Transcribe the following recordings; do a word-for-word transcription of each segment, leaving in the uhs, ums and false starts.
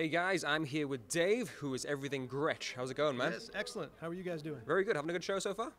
Hey guys, I'm here with Dave, who is everything Gretsch. How's it going, man? Yes, excellent. How are you guys doing? Very good. Having a good show so far?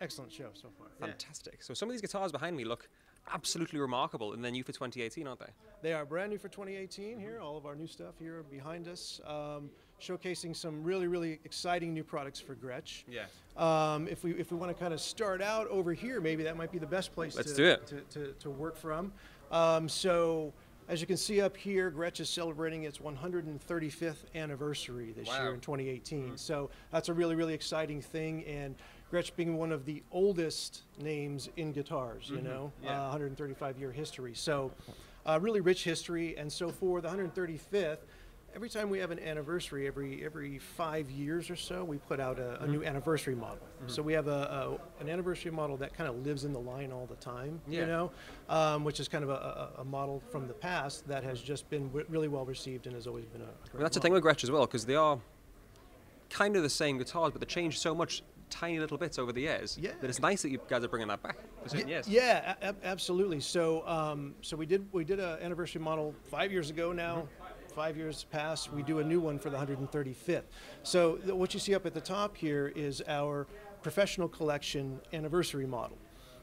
Excellent show so far. Fantastic. Yeah. So some of these guitars behind me look absolutely remarkable, and they're new for twenty eighteen, aren't they? They are brand new for twenty eighteen here. All of our new stuff here behind us, um, showcasing some really, really exciting new products for Gretsch. Yeah. Um, if we if we want to kind of start out over here, maybe that might be the best place Let's to, do it. To, to, to work from. Um, so as you can see up here, Gretsch is celebrating its one hundred thirty-fifth anniversary this wow. year in twenty eighteen. Mm-hmm. So that's a really, really exciting thing. And Gretsch being one of the oldest names in guitars, you mm-hmm. know, yeah. uh, one hundred thirty-five year history. So uh, really rich history. And so for the one hundred thirty-fifth, every time we have an anniversary, every every five years or so, we put out a, a new anniversary model. Mm-hmm. So we have a, a an anniversary model that kind of lives in the line all the time, yeah. you know, um, which is kind of a, a model from the past that has just been w really well received and has always been a great well, that's model. The thing with Gretsch as well, because they are kind of the same guitars, but they change so much tiny little bits over the years yeah. that it's nice that you guys are bringing that back. Yeah, yeah ab absolutely. So um, so we did we did an anniversary model five years ago now. Mm-hmm. Five years past, we do a new one for the one hundred thirty-fifth. So the, what you see up at the top here is our Professional Collection Anniversary Model.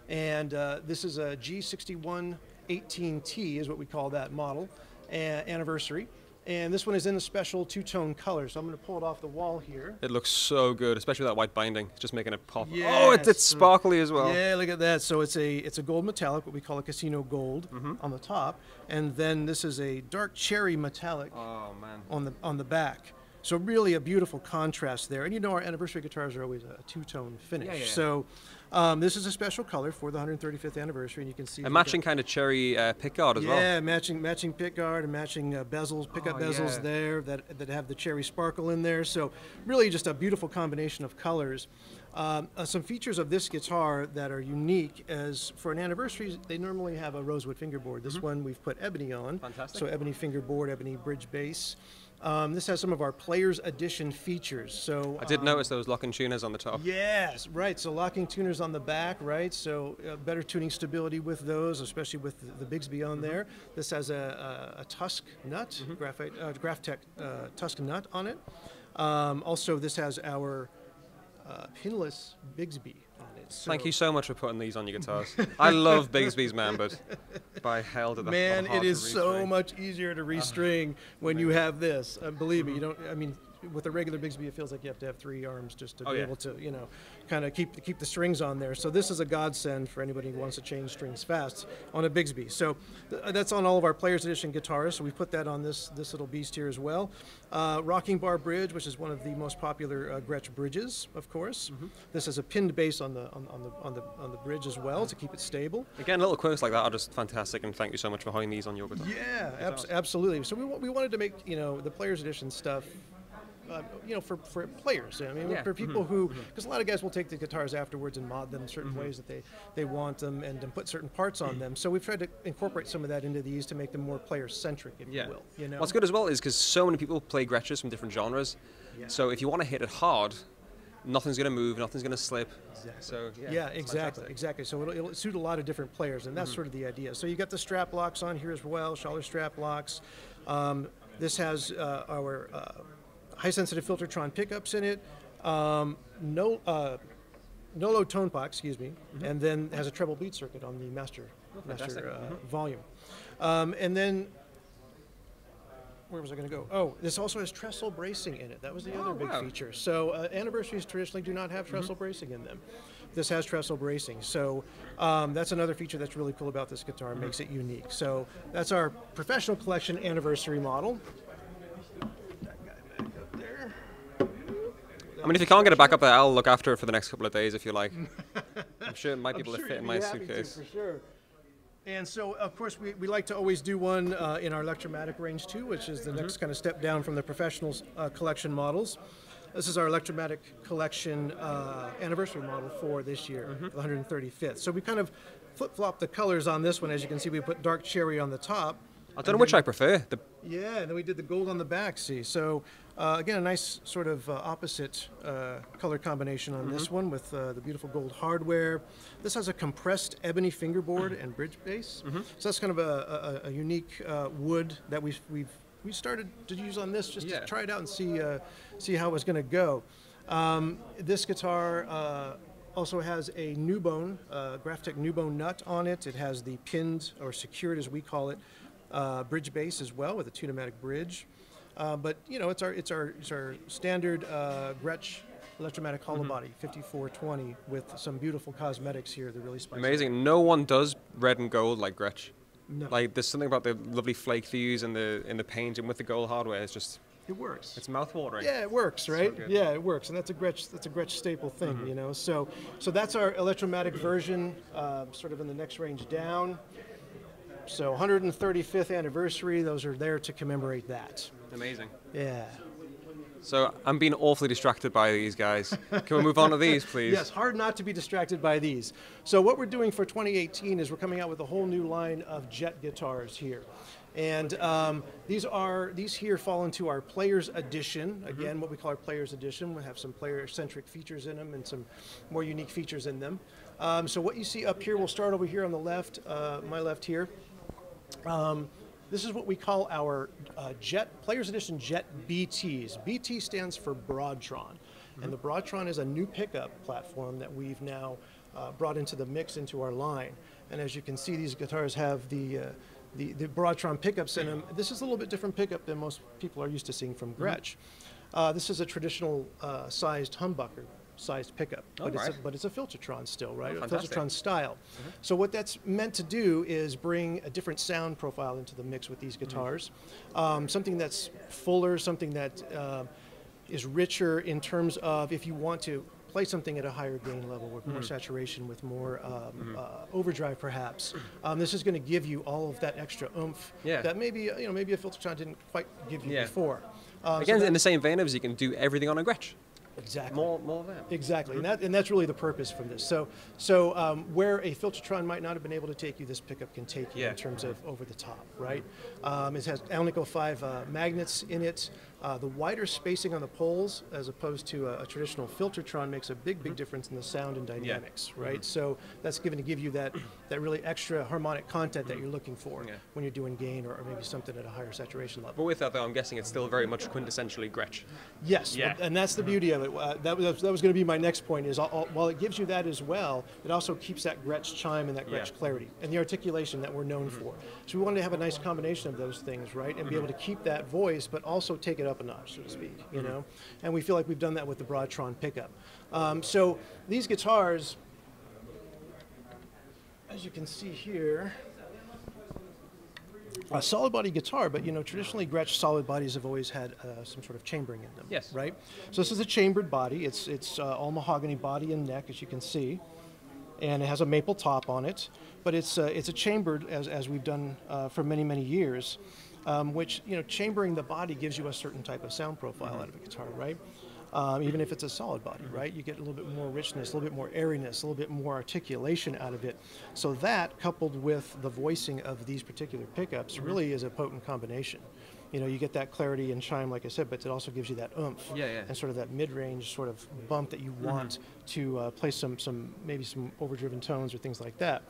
And uh, this is a G sixty-one eighteen T is what we call that model, uh, anniversary. And this one is in a special two-tone color. So I'm going to pull it off the wall here. It looks so good, especially that white binding. It's just making it pop. Yes. Oh, it's, it's sparkly as well. Yeah, look at that. So it's a it's a gold metallic, what we call a casino gold mm-hmm. on the top, and then this is a dark cherry metallic oh, man. on the on the back. So really a beautiful contrast there. And you know our anniversary guitars are always a two-tone finish. Yeah, yeah. So um, this is a special color for the one hundred thirty-fifth anniversary, and you can see a matching kind of cherry uh, pickguard as yeah, well. Yeah, matching matching pickguard and matching uh, bezels, pickup oh, bezels yeah. there that that have the cherry sparkle in there. So really just a beautiful combination of colors. Um, uh, some features of this guitar that are unique is for an anniversary, they normally have a rosewood fingerboard. This mm-hmm. one we've put ebony on. Fantastic. So ebony fingerboard, ebony bridge bass. Um, this has some of our Players Edition features. So I did um, notice those locking tuners on the top. Yes, right. So locking tuners on the back, right? So uh, better tuning stability with those, especially with the, the Bigsby on mm-hmm. there. This has a, a, a tusk nut, mm-hmm. graphite, uh, GraphTech uh, tusk nut on it. Um, also, this has our uh, pinless Bigsby on it. So thank you so much for putting these on your guitars. I love Bigsby's, man, but by hell did that man, it is so much easier to restring uh, when man. you have this. Uh, believe me, you don't. I mean, with a regular Bigsby, it feels like you have to have three arms just to oh, be yeah. able to, you know, kind of keep keep the strings on there. So this is a godsend for anybody who wants to change strings fast on a Bigsby. So th that's on all of our Players Edition guitars. So we put that on this this little beast here as well. Uh, rocking bar bridge, which is one of the most popular uh, Gretsch bridges, of course. Mm-hmm. This is a pinned bass on the on, on the on the on the bridge as well to keep it stable. Again, little quirks like that are just fantastic, and thank you so much for honing these on your guitar. Yeah, ab absolutely. So we we wanted to make, you know, the Players Edition stuff. Uh, you know, for, for players, I mean, yeah. for people mm-hmm. who, because a lot of guys will take the guitars afterwards and mod them in certain mm-hmm. ways that they, they want them and, and put certain parts on them. So we've tried to incorporate some of that into these to make them more player-centric, if yeah. you will. You know? What's good as well is because so many people play Gretches from different genres. Yeah. So if you want to hit it hard, nothing's going to move, nothing's going to slip. Exactly. So, yeah, yeah exactly, exactly. So it'll, it'll suit a lot of different players, and that's mm-hmm. sort of the idea. So you got the strap locks on here as well, Schaller strap locks. Um, this has uh, our... Uh, high-sensitive Filtertron pickups in it, um, no, uh, no low tone pot, excuse me, mm-hmm. and then has a treble beat circuit on the master, oh, master uh, mm-hmm. volume. Um, and then, where was I going to go? Oh, this also has trestle bracing in it. That was the oh, other big wow. feature. So uh, anniversaries traditionally do not have trestle mm-hmm. bracing in them. This has trestle bracing. So um, that's another feature that's really cool about this guitar, mm-hmm. makes it unique. So that's our Professional Collection Anniversary Model. I mean, if you can't get it back up there, I'll look after it for the next couple of days if you like. I'm sure it might be able to fit in my suitcase. For sure. And so, of course, we, we like to always do one uh, in our Electromatic range too, which is the mm-hmm. next kind of step down from the Professional uh, Collection models. This is our Electromatic Collection uh, anniversary model for this year, mm-hmm. the one hundred thirty-fifth. So we kind of flip-flop the colors on this one. As you can see, we put dark cherry on the top. I don't know which I prefer. The yeah, and then we did the gold on the back, see. So, uh, again, a nice sort of uh, opposite uh, color combination on mm-hmm. this one with uh, the beautiful gold hardware. This has a compressed ebony fingerboard and bridge base. Mm-hmm. So that's kind of a, a, a unique uh, wood that we've, we've we started to use on this just yeah. to try it out and see uh, see how it was going to go. Um, this guitar uh, also has a new bone, uh, GraphTech new bone nut on it. It has the pinned, or secured as we call it, uh, bridge base as well with a tunematic bridge. Uh, but you know, it's our it's our it's our standard uh, Gretsch Electromatic hollow mm-hmm. body, fifty-four twenty, with some beautiful cosmetics here. They're really spicy. Amazing. No one does red and gold like Gretsch. No. Like there's something about the lovely flake they use in the in the paint and with the gold hardware. It's just it works. It's mouthwatering. Yeah, it works, right? So yeah, it works, and that's a Gretsch that's a Gretsch staple thing, mm-hmm. you know. So so that's our Electromatic version, uh, sort of in the next range down. So one hundred thirty-fifth anniversary, those are there to commemorate that. Amazing. Yeah. So I'm being awfully distracted by these guys. Can we move on to these, please? Yes, hard not to be distracted by these. So what we're doing for twenty eighteen is we're coming out with a whole new line of Jet guitars here. And um, these are these here fall into our Players Edition. Again, mm-hmm. what we call our Players Edition. We have some player-centric features in them and some more unique features in them. Um, so what you see up here, we'll start over here on the left, uh, my left here. Um, This is what we call our uh, Jet Players Edition Jet B Ts. B T stands for Broadtron, mm-hmm. and the Broadtron is a new pickup platform that we've now uh, brought into the mix into our line. And as you can see, these guitars have the, uh, the the Broadtron pickups in them. This is a little bit different pickup than most people are used to seeing from Gretsch. Mm-hmm. uh, this is a traditional uh, sized humbucker. Sized pickup, oh, but, right. it's a, but it's a Filtertron still, right? Oh, a Filtertron style. Mm-hmm. So what that's meant to do is bring a different sound profile into the mix with these guitars, mm-hmm. um, something that's fuller, something that uh, is richer in terms of if you want to play something at a higher gain level with more mm-hmm. saturation, with more um, mm-hmm. uh, overdrive perhaps. Um, this is going to give you all of that extra oomph yeah. that maybe you know maybe a Filtertron didn't quite give you yeah. before. Um, Again, so in the same vein as you can do everything on a Gretsch. Exactly. More, more of that. Exactly, and, that, and that's really the purpose from this. So, so um, where a Filtertron might not have been able to take you, this pickup can take you yeah. in terms of over the top, right? Um, it has Alnico five uh, magnets in it. Uh, the wider spacing on the poles, as opposed to a, a traditional Filtertron, makes a big, big difference in the sound and dynamics, yeah. right? Mm-hmm. So that's going to give you that, that really extra harmonic content that you're looking for yeah. when you're doing gain or, or maybe something at a higher saturation level. But with that, though, I'm guessing it's still very much quintessentially Gretsch. Yes, yeah. and that's the beauty of it. Uh, that, was, that was going to be my next point, is I'll, I'll, while it gives you that as well, it also keeps that Gretsch chime and that Gretsch yeah. clarity and the articulation that we're known mm-hmm. for. So we wanted to have a nice combination of those things, right? And mm-hmm. be able to keep that voice, but also take it up a notch, so to speak, you mm-hmm. know, and we feel like we've done that with the Broadtron pickup. Um, so these guitars, as you can see here, a solid body guitar, but you know, traditionally Gretsch solid bodies have always had uh, some sort of chambering in them, yes. right? So this is a chambered body. It's, it's uh, all mahogany body and neck, as you can see, and it has a maple top on it, but it's, uh, it's a chambered, as, as we've done uh, for many, many years. Um, which, you know, chambering the body gives you a certain type of sound profile mm-hmm. out of a guitar, right? Um, even if it's a solid body, mm-hmm. right? You get a little bit more richness, a little bit more airiness, a little bit more articulation out of it. So that, coupled with the voicing of these particular pickups, mm-hmm. really is a potent combination. You know, you get that clarity and chime, like I said, but it also gives you that oomph yeah, yeah. and sort of that mid-range sort of bump that you want mm-hmm. to uh, play some, some, maybe some overdriven tones or things like that.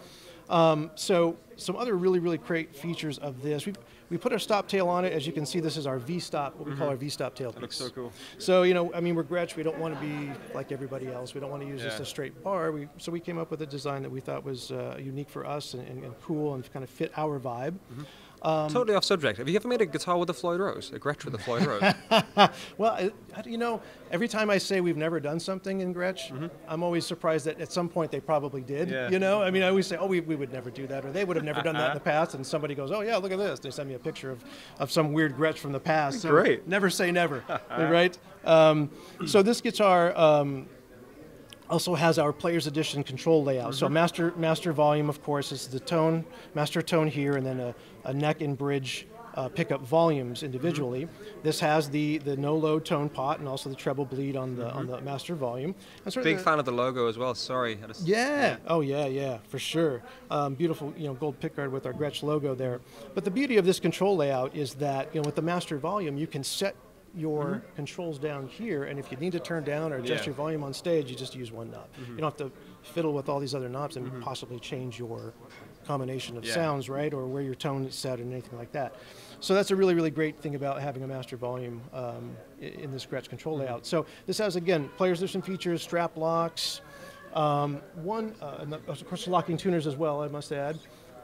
Um, so some other really, really great features of this. We've, we put our stop tail on it. As you can see, this is our V-stop, what we mm-hmm. call our V-stop tail piece. That looks so cool. So, you know, I mean, we're Gretsch. We don't want to be like everybody else. We don't want to use yeah. just a straight bar. We, so we came up with a design that we thought was uh, unique for us and, and, and cool and kind of fit our vibe. Mm-hmm. Um, totally off subject. Have you ever made a guitar with a Floyd Rose? A Gretsch with a Floyd Rose? Well, I, you know, every time I say we've never done something in Gretsch, mm-hmm. I'm always surprised that at some point they probably did, yeah. you know? I mean, I always say, oh, we, we would never do that, or they would have never uh-uh. done that in the past, and somebody goes, oh, yeah, look at this. They send me a picture of, of some weird Gretsch from the past. So great. Never say never, right? Um, so this guitar... Um, also has our Players Edition control layout. Mm-hmm. So master master volume, of course, is the tone, master tone here, and then a, a neck and bridge uh, pickup volumes individually. Mm-hmm. This has the, the no-load tone pot and also the treble bleed on the mm-hmm. on the master volume. And sort Big of the, fan of the logo as well, sorry. I just, yeah. yeah, oh yeah, yeah, for sure. Um, beautiful, you know, gold pickguard with our Gretsch logo there. But the beauty of this control layout is that, you know, with the master volume, you can set your mm-hmm. controls down here, and if you need to turn down or adjust yeah. your volume on stage, you just use one knob. Mm-hmm. You don't have to fiddle with all these other knobs and mm-hmm. possibly change your combination of yeah. sounds, right, or where your tone is set and anything like that. So that's a really, really great thing about having a master volume um, in this Gretsch control layout. Mm-hmm. So this has, again, players listen features, strap locks, um, one, uh, and of course locking tuners as well, I must add,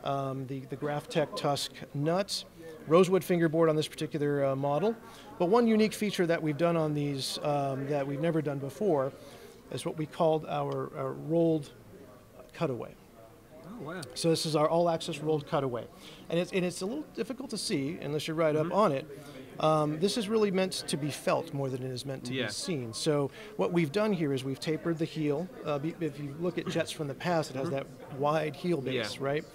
um, the, the GraphTech Tusk nuts, rosewood fingerboard on this particular uh, model. But one unique feature that we've done on these um, that we've never done before is what we called our, our rolled cutaway. Oh, wow. So this is our all-access rolled cutaway. And it's, and it's a little difficult to see unless you're right mm-hmm. up on it. Um, this is really meant to be felt more than it is meant to yeah. be seen. So what we've done here is we've tapered the heel. Uh, if you look at Jets from the past, it has that wide heel base, yeah. right?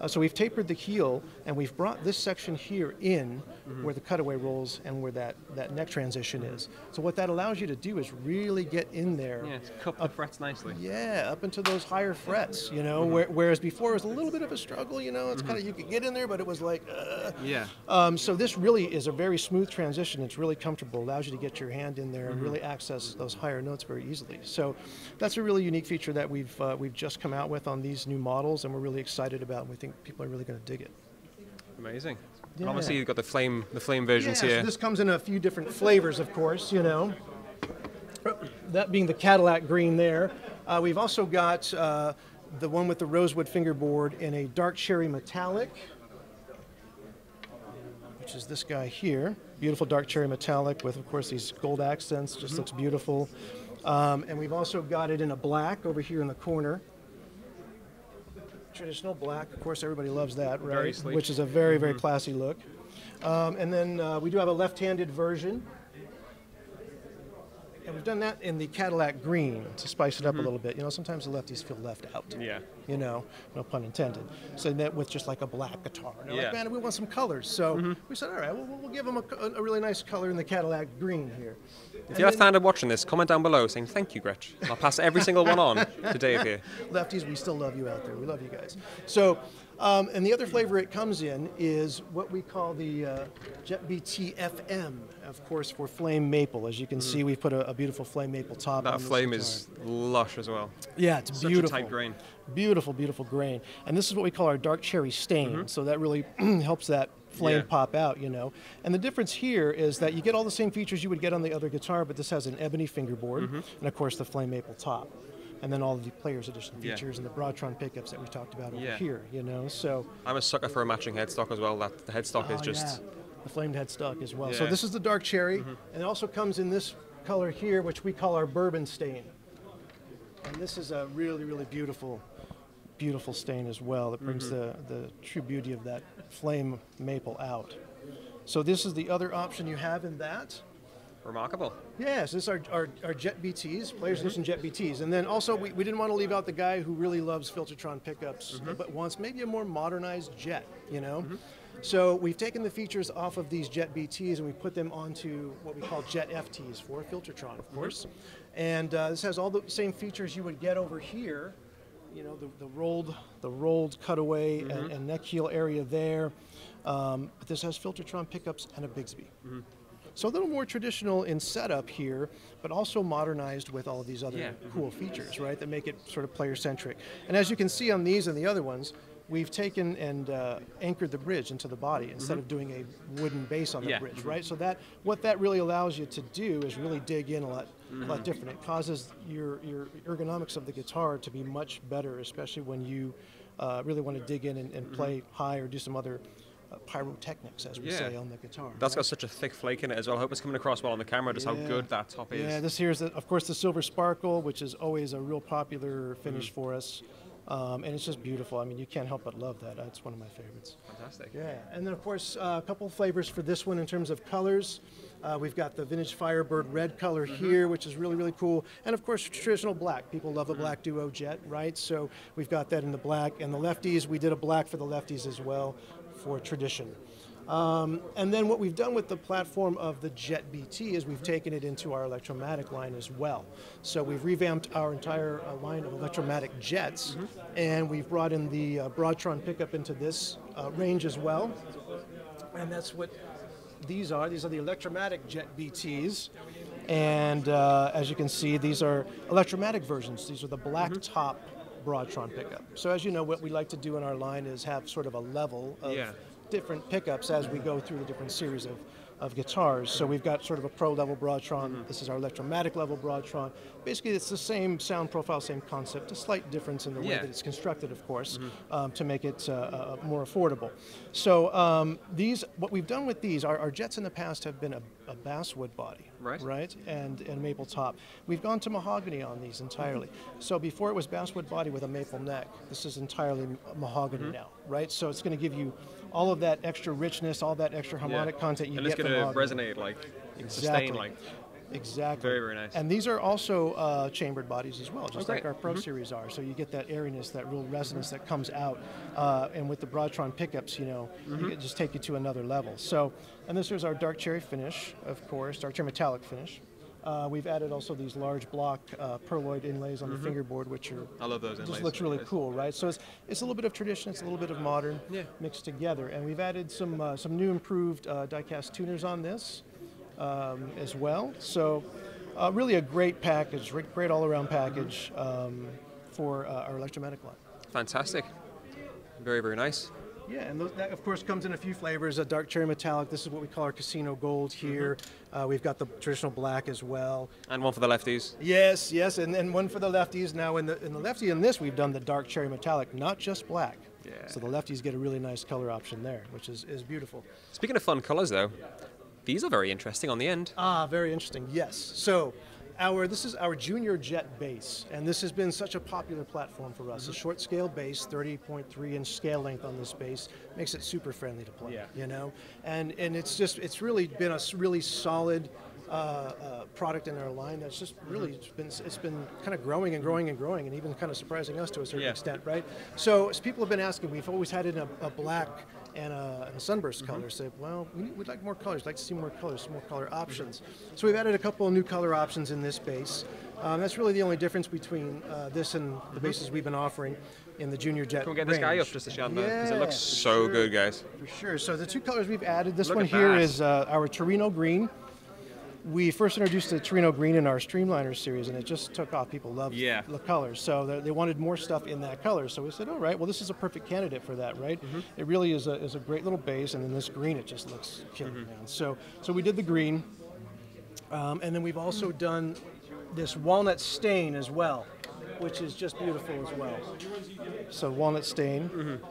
Uh, so we've tapered the heel, and we've brought this section here in mm-hmm. where the cutaway rolls and where that, that neck transition mm-hmm. is. So what that allows you to do is really get in there. Yeah, it's cup the frets nicely. Yeah, up into those higher frets, you know, mm-hmm. where, whereas before it was a little bit of a struggle, you know, it's mm-hmm. kind of, you could get in there, but it was like, uh. Yeah. Um, so this really is a very smooth Smooth transition. It's really comfortable. Allows you to get your hand in there mm-hmm. and really access those higher notes very easily. So that's a really unique feature that we've uh, we've just come out with on these new models, and we're really excited about. And we think people are really going to dig it. Amazing. Yeah. And obviously, you've got the flame the flame versions yeah, here. So this comes in a few different flavors, of course. You know, that being the Cadillac Green. There, uh, we've also got uh, the one with the rosewood fingerboard in a dark cherry metallic. Which is this guy here, beautiful dark cherry metallic with, of course, these gold accents, just mm-hmm. looks beautiful. Um, and we've also got it in a black over here in the corner. Traditional black, of course, everybody loves that, right? Very sleek. Which is a very, very mm-hmm. classy look. Um, and then uh, we do have a left-handed version. And we've done that in the Cadillac Green to spice it up mm-hmm. a little bit. You know, sometimes the lefties feel left out. Yeah. You know, no pun intended. So that with just like a black guitar. And they're yeah. like, man, we want some colors. So mm-hmm. we said, all right, we'll, we'll give them a, a really nice color in the Cadillac Green here. If and you are standing watching this, comment down below saying, thank you, Gretsch. I'll pass every single one on to Dave here. Lefties, we still love you out there. We love you guys. So, um, and the other flavor it comes in is what we call the uh, Jet B T F M, of course, for flame maple. As you can mm. see, we've put a, a beautiful flame maple top. That on flame is lush as well. Yeah, it's Such beautiful. Such a tight grain. Beautiful, beautiful grain. And this is what we call our dark cherry stain. Mm-hmm. So that really helps that flame yeah. pop out, you know. And the difference here is that you get all the same features you would get on the other guitar, but this has an ebony fingerboard mm-hmm. and, of course, the flame maple top. And then all of the players' additional features yeah. and the Broadtron pickups that we talked about over yeah. here, you know. So I'm a sucker for a matching headstock as well. That the headstock oh, is just... Yeah. The flamed headstock as well. Yeah. So this is the dark cherry. Mm-hmm. And it also comes in this color here, which we call our bourbon stain. And this is a really, really beautiful, beautiful stain as well. That brings mm-hmm. the, the true beauty of that flame maple out. So this is the other option you have in that. Remarkable. Yes, yeah, so this is our, our, our Jet B Ts, Players Edition mm-hmm. Jet B Ts. And then also we, we didn't want to leave out the guy who really loves Filtertron pickups, mm-hmm. but wants maybe a more modernized Jet, you know? Mm-hmm. So we've taken the features off of these Jet B Ts and we put them onto what we call Jet F Ts for Filtertron, of course. Mm-hmm. And uh, this has all the same features you would get over here. You know, the, the rolled, the rolled cutaway mm-hmm. and, and neck heel area there. Um, but this has Filtertron pickups and a Bigsby. Mm-hmm. So a little more traditional in setup here, but also modernized with all of these other yeah. cool features, right? That make it sort of player-centric. And as you can see on these and the other ones, we've taken and uh, anchored the bridge into the body instead mm-hmm. of doing a wooden base on the yeah. bridge, right? So that what that really allows you to do is really dig in a lot, mm-hmm. a lot different. It causes your, your ergonomics of the guitar to be much better, especially when you uh, really want to dig in and, and play mm-hmm. high or do some other uh, pyrotechnics, as we yeah. say, on the guitar. That's right? Got such a thick flake in it as well. I hope it's coming across well on the camera, just yeah. how good that top is. Yeah, this here is, the, of course, the Silver Sparkle, which is always a real popular finish mm-hmm. for us. Um, and it's just beautiful. I mean, you can't help but love that. It's one of my favorites. Fantastic. Yeah. And then, of course, uh, a couple flavors for this one in terms of colors. Uh, we've got the vintage Firebird red color mm-hmm. here, which is really, really cool. And, of course, traditional black. People love a black duo Jet, right? So we've got that in the black. And the lefties, we did a black for the lefties as well for tradition. Um, and then what we've done with the platform of the Jet B T is we've taken it into our Electromatic line as well. So we've revamped our entire uh, line of Electromatic Jets, mm-hmm. and we've brought in the uh, Broadtron pickup into this uh, range as well. And that's what these are. These are the Electromatic Jet B Ts. And uh, as you can see, these are Electromatic versions. These are the black mm-hmm. top Broadtron pickup. So as you know, what we like to do in our line is have sort of a level of yeah. different pickups as we go through the different series of, of guitars. So we've got sort of a pro level Broadtron. Mm-hmm. This is our Electromatic level Broadtron. Basically, it's the same sound profile, same concept, a slight difference in the way yeah. that it's constructed, of course, mm-hmm. um, to make it uh, uh, more affordable. So um, these, what we've done with these, our, our Jets in the past have been a, a basswood body, right, right? And, and maple top. We've gone to mahogany on these entirely. Mm-hmm. So before it was basswood body with a maple neck. This is entirely mahogany mm-hmm. now, right? So it's going to give you all of that extra richness, all that extra harmonic yeah. content you and get from mahogany. And it's going to resonate, like, exactly. sustain, like... Exactly. Very, very nice. And these are also uh, chambered bodies as well, just oh, like our Pro mm-hmm. Series are. So you get that airiness, that real resonance mm-hmm. that comes out. Uh, and with the Broadtron pickups, you know, mm-hmm. you just take you to another level. So, and this is our dark cherry finish, of course, dark cherry metallic finish. Uh, we've added also these large block uh, perloid inlays on mm-hmm. the fingerboard, which are I love those just inlays. Looks really cool, right? So it's it's a little bit of tradition, it's a little bit of modern yeah. mixed together, and we've added some uh, some new improved uh, die-cast tuners on this um, as well. So uh, really a great package, great all-around package um, for uh, our Electromatic line. Fantastic, very very nice. Yeah, and those, that, of course, comes in a few flavors, a dark cherry metallic. This is what we call our Casino Gold here. Mm-hmm. uh, we've got the traditional black as well. And one for the lefties. Yes, yes, and, and one for the lefties. Now, in the, in the lefty in this, we've done the dark cherry metallic, not just black. Yeah. So the lefties get a really nice color option there, which is, is beautiful. Speaking of fun colors, though, these are very interesting on the end. Ah, very interesting, yes. So... Our, this is our junior jet bass, and this has been such a popular platform for us. Mm-hmm. A short scale bass, thirty point three inch scale length on this bass, makes it super friendly to play, yeah. you know? And, and it's just, it's really been a really solid uh, uh, product in our line that's just really, it's been, it's been kind of growing and growing and growing, and even kind of surprising us to a certain yeah. extent, right? So as people have been asking, we've always had it in a, a black and a, and a sunburst mm-hmm. color, said, well, we need, we'd like more colors, like to see more colors, some more color options. Mm-hmm. So we've added a couple of new color options in this bass. Um, that's really the only difference between uh, this and the bases we've been offering in the junior jet. Can we get range. This guy up just to shout yeah, because it looks so sure. good, guys. For sure. So the two colors we've added, this Look one here that. is uh, our Torino Green. We first introduced the Torino Green in our Streamliner series, and it just took off. People loved yeah. the colors, so they wanted more stuff in that color. So we said, all right, well, this is a perfect candidate for that, right? Mm-hmm. It really is a, is a great little base, and then this green, it just looks killing, mm-hmm. man. So, so we did the green, um, and then we've also done this walnut stain as well, which is just beautiful as well. So walnut stain. Mm-hmm.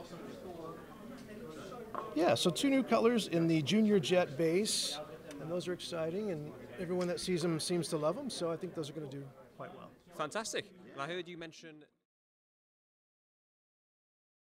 Yeah, so two new colors in the Junior Jet base, and those are exciting, and everyone that sees them seems to love them, so I think those are going to do quite well. Fantastic. And I heard you mention...